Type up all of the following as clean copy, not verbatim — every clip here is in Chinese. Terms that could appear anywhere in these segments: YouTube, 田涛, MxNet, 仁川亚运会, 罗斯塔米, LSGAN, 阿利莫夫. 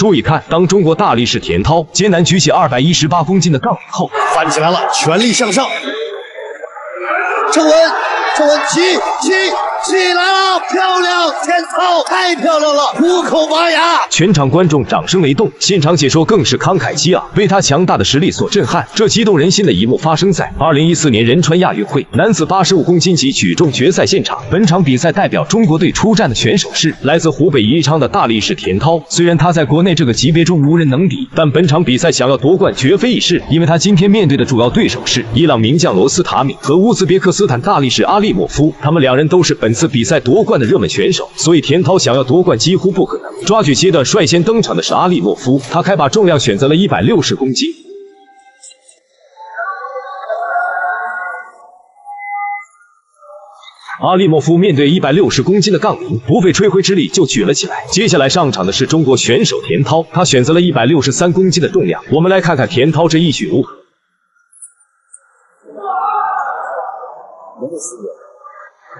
注意看，当中国大力士田涛艰难举起218公斤的杠铃后，翻起来了，全力向上。郑文，郑文起来了，漂亮！田涛太漂亮了，虎口拔牙。全场观众掌声雷动，现场解说更是慷慨激昂，为他强大的实力所震撼。这激动人心的一幕发生在2014年仁川亚运会男子85公斤级举重决赛现场。本场比赛代表中国队出战的选手是来自湖北宜昌的大力士田涛。虽然他在国内这个级别中无人能敌，但本场比赛想要夺冠绝非易事，因为他今天面对的主要对手是伊朗名将罗斯塔米和乌兹别克斯坦大力士阿利莫夫，他们两人都是本次比赛夺冠的热门选手，所以田涛想要夺冠几乎不可能。抓举阶段率先登场的是阿利莫夫，他开把重量选择了160公斤。阿利莫夫面对160公斤的杠铃，不费吹灰之力就举了起来。接下来上场的是中国选手田涛，他选择了163公斤的重量。我们来看看田涛这一举如何。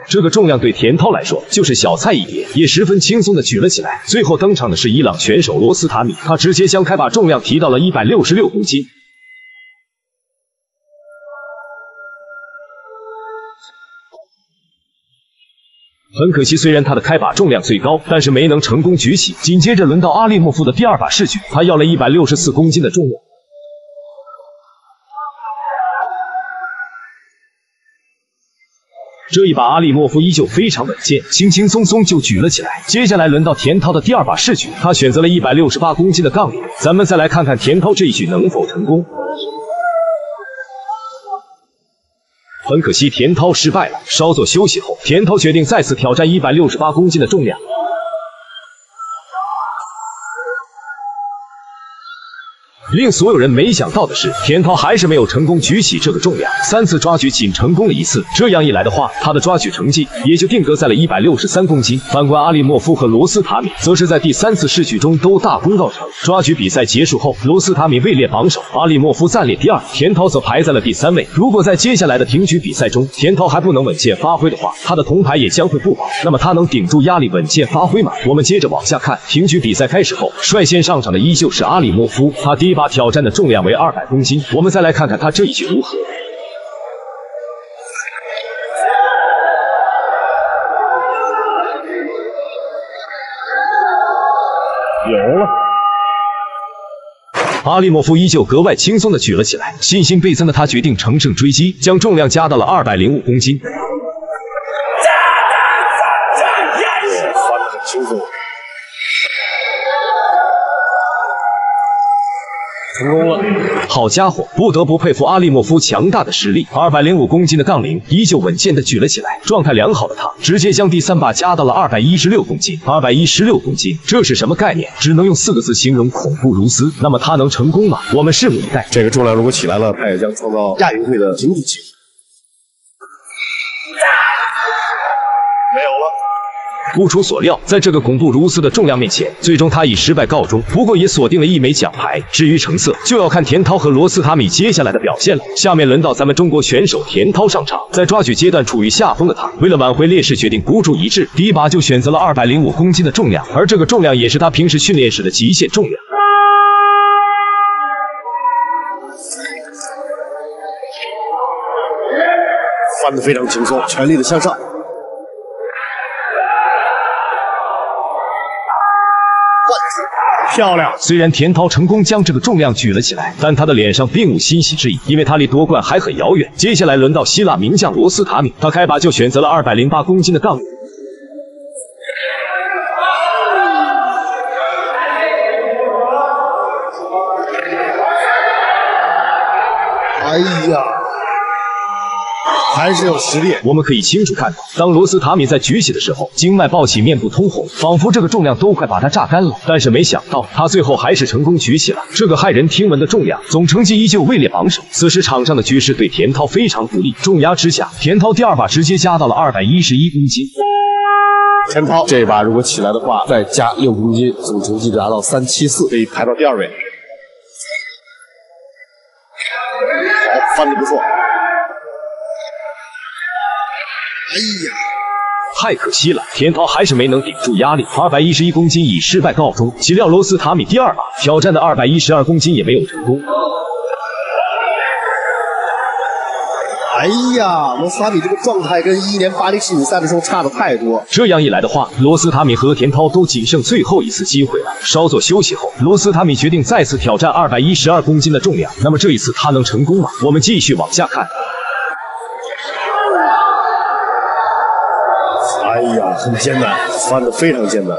这个重量对田涛来说就是小菜一碟，也十分轻松的举了起来。最后登场的是伊朗选手罗斯塔米，他直接将开把重量提到了166公斤。很可惜，虽然他的开把重量最高，但是没能成功举起。紧接着轮到阿利莫夫的第二把试举，他要了164公斤的重量。 这一把阿利莫夫依旧非常稳健，轻轻松松就举了起来。接下来轮到田涛的第二把试举，他选择了168公斤的杠铃。咱们再来看看田涛这一举能否成功。很可惜，田涛失败了。稍作休息后，田涛决定再次挑战168公斤的重量。 令所有人没想到的是，田涛还是没有成功举起这个重量，3次抓举仅成功了1次。这样一来的话，他的抓举成绩也就定格在了163公斤。反观阿利莫夫和罗斯塔米，则是在第3次试举中都大功告成。抓举比赛结束后，罗斯塔米位列榜首，阿利莫夫暂列第2，田涛则排在了第3位。如果在接下来的挺举比赛中，田涛还不能稳健发挥的话，他的铜牌也将会不保。那么他能顶住压力稳健发挥吗？我们接着往下看。挺举比赛开始后，率先上场的依旧是阿利莫夫，他第一把 他挑战的重量为200公斤，我们再来看看他这一举如何。 阿利莫夫依旧格外轻松的举了起来，信心倍增的他决定乘胜追击，将重量加到了205公斤。 成功了！好家伙，不得不佩服阿利莫夫强大的实力。205公斤的杠铃依旧稳健地举了起来，状态良好的他直接将第3把加到了216公斤。216公斤，这是什么概念？只能用4个字形容：恐怖如斯。那么他能成功吗？我们拭目以待。这个重量如果起来了，他也将创造亚运会的井底之蛙。没有了。 不出所料，在这个恐怖如斯的重量面前，最终他以失败告终。不过也锁定了1枚奖牌。至于成色，就要看田涛和罗斯塔米接下来的表现了。下面轮到咱们中国选手田涛上场，在抓举阶段处于下风的他，为了挽回劣势，决定孤注一掷，第1把就选择了205公斤的重量，而这个重量也是他平时训练时的极限重量。 翻得非常轻松，全力的向上。 漂亮！虽然田涛成功将这个重量举了起来，但他的脸上并无欣喜之意，因为他离夺冠还很遥远。接下来轮到希腊名将罗斯塔米，他开把就选择了208公斤的杠铃。 哎呀，还是有实力。我们可以清楚看到，当罗斯塔米在举起的时候，经脉暴起，面部通红，仿佛这个重量都快把他榨干了。但是没想到，他最后还是成功举起了这个骇人听闻的重量，总成绩依旧位列榜首。此时场上的局势对田涛非常不利，重压之下，田涛第2把直接加到了211公斤。田涛这把如果起来的话，再加6公斤，总成绩达到374，可以排到第2位。 翻得不错，哎呀！太可惜了。田涛还是没能顶住压力，211公斤以失败告终。岂料罗斯塔米第二把挑战的212公斤也没有成功。 哎呀，罗斯塔米这个状态跟2011年巴黎世锦赛的时候差的太多。这样一来的话，罗斯塔米和田涛都仅剩最后一次机会了。稍作休息后，罗斯塔米决定再次挑战212公斤的重量。那么这一次他能成功吗？我们继续往下看。哎呀，很艰难，翻得非常艰难。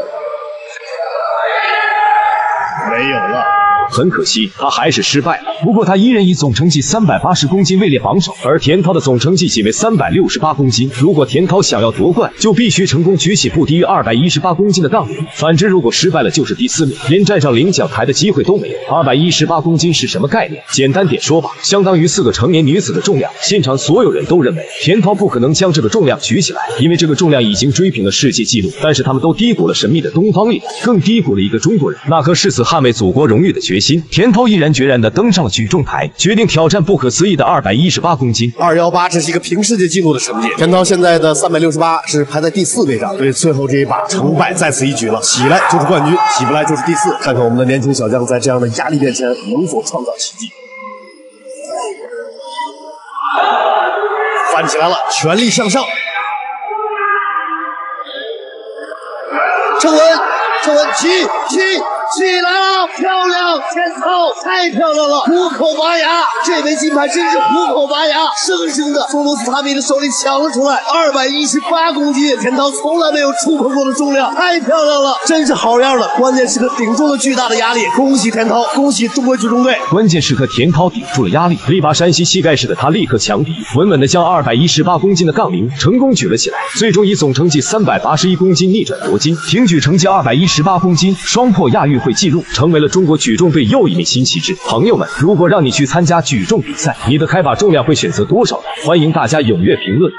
没有了。 很可惜，他还是失败了。不过他依然以总成绩380公斤位列榜首，而田涛的总成绩仅为368公斤。如果田涛想要夺冠，就必须成功举起不低于218公斤的杠铃。反之，如果失败了，就是第4名，连站上领奖台的机会都没有。218公斤是什么概念？简单点说吧，相当于4个成年女子的重量。现场所有人都认为田涛不可能将这个重量举起来，因为这个重量已经追平了世界纪录。但是他们都低估了神秘的东方力，更低估了一个中国人那颗誓死捍卫祖国荣誉的决心。 田涛毅然决然地登上了举重台，决定挑战不可思议的218公斤。218这是一个平世界纪录的成绩。田涛现在的368是排在第4位上，对最后这一把成败再次一举了，起来就是冠军，起不来就是第4。看看我们的年轻小将在这样的压力面前能否创造奇迹。翻起来了，全力向上。郑文起来了，漂亮！田涛太漂亮了，虎口拔牙，这枚金牌真是虎口拔牙，生生的从罗斯塔米的手里抢了出来。218公斤，田涛从来没有触碰过的重量，太漂亮了，真是好样的！关键时刻顶住了巨大的压力，恭喜田涛，恭喜中国举重队！关键时刻，田涛顶住了压力，力拔山兮气盖世的他立刻强敌，稳稳的将218公斤的杠铃成功举了起来，最终以总成绩381公斤逆转夺金，挺举成绩218公斤，双破亚运 会记录，成为了中国举重队又一枚新旗帜。朋友们，如果让你去参加举重比赛，你的开把重量会选择多少呢？欢迎大家踊跃评论。